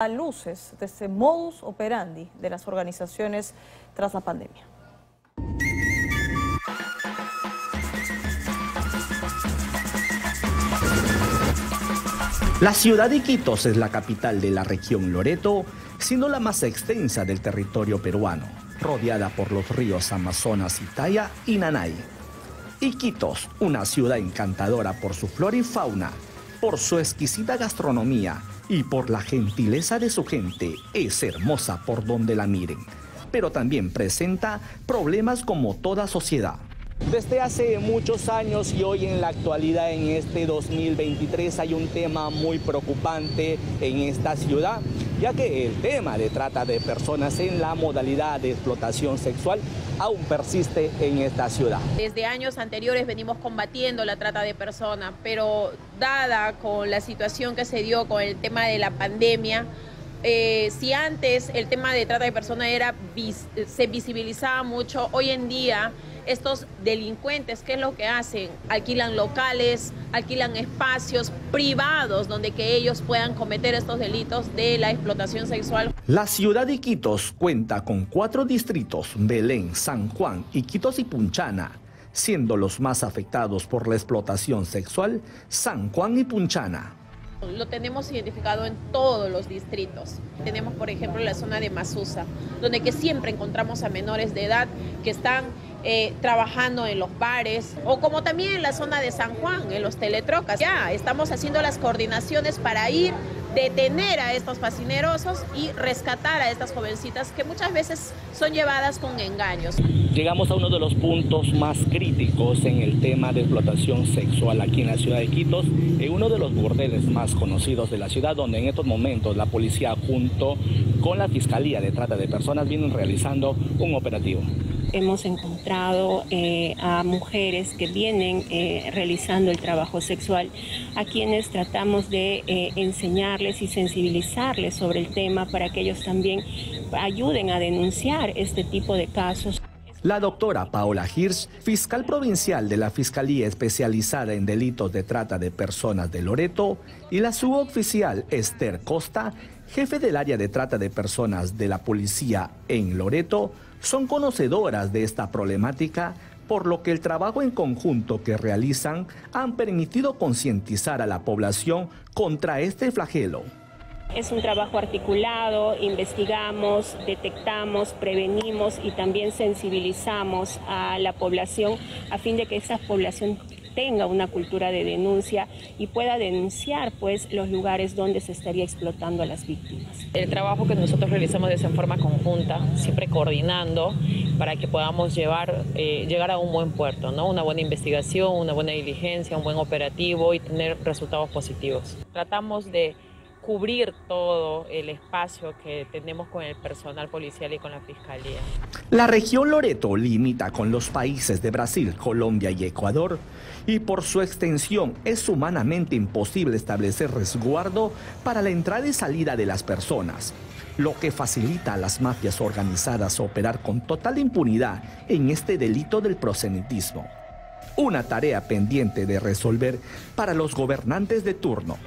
A luces de ese modus operandi de las organizaciones tras la pandemia. La ciudad de Iquitos es la capital de la región Loreto, siendo la más extensa del territorio peruano, rodeada por los ríos Amazonas, Itaya y Nanay. Iquitos, una ciudad encantadora por su flora y fauna, por su exquisita gastronomía y por la gentileza de su gente, es hermosa por donde la miren, pero también presenta problemas como toda sociedad. Desde hace muchos años y hoy en la actualidad, en este 2023, hay un tema muy preocupante en esta ciudad, ya que el tema de trata de personas en la modalidad de explotación sexual aún persiste en esta ciudad. Desde años anteriores venimos combatiendo la trata de personas, pero dada con la situación que se dio con el tema de la pandemia, si antes el tema de trata de personas se visibilizaba mucho, hoy en día estos delincuentes, ¿qué es lo que hacen? Alquilan locales, alquilan espacios privados donde que ellos puedan cometer estos delitos de la explotación sexual. La ciudad de Iquitos cuenta con 4 distritos, Belén, San Juan, Iquitos y Punchana, siendo los más afectados por la explotación sexual San Juan y Punchana. Lo tenemos identificado en todos los distritos. Tenemos, por ejemplo, la zona de Masusa, donde que siempre encontramos a menores de edad que están trabajando en los bares, o como también en la zona de San Juan, en los teletrocas. Ya estamos haciendo las coordinaciones para ir, detener a estos fascinerosos y rescatar a estas jovencitas que muchas veces son llevadas con engaños. Llegamos a uno de los puntos más críticos en el tema de explotación sexual aquí en la ciudad de Iquitos, en uno de los burdeles más conocidos de la ciudad, donde en estos momentos la policía junto con la Fiscalía de Trata de Personas vienen realizando un operativo. Hemos encontrado a mujeres que vienen realizando el trabajo sexual, a quienes tratamos de enseñarles y sensibilizarles sobre el tema para que ellos también ayuden a denunciar este tipo de casos. La doctora Paola Hirsch, fiscal provincial de la Fiscalía Especializada en Delitos de Trata de Personas de Loreto, y la suboficial Esther Costa, jefe del área de trata de personas de la policía en Loreto, son conocedoras de esta problemática, por lo que el trabajo en conjunto que realizan han permitido concientizar a la población contra este flagelo. Es un trabajo articulado, investigamos, detectamos, prevenimos y también sensibilizamos a la población a fin de que esa población tenga una cultura de denuncia y pueda denunciar pues los lugares donde se estaría explotando a las víctimas. El trabajo que nosotros realizamos es en forma conjunta, siempre coordinando para que podamos llegar a un buen puerto, ¿no? Una buena investigación, una buena diligencia, un buen operativo y tener resultados positivos. Tratamos de cubrir todo el espacio que tenemos con el personal policial y con la Fiscalía. La región Loreto limita con los países de Brasil, Colombia y Ecuador, y por su extensión es humanamente imposible establecer resguardo para la entrada y salida de las personas, lo que facilita a las mafias organizadas operar con total impunidad en este delito del proselitismo. Una tarea pendiente de resolver para los gobernantes de turno.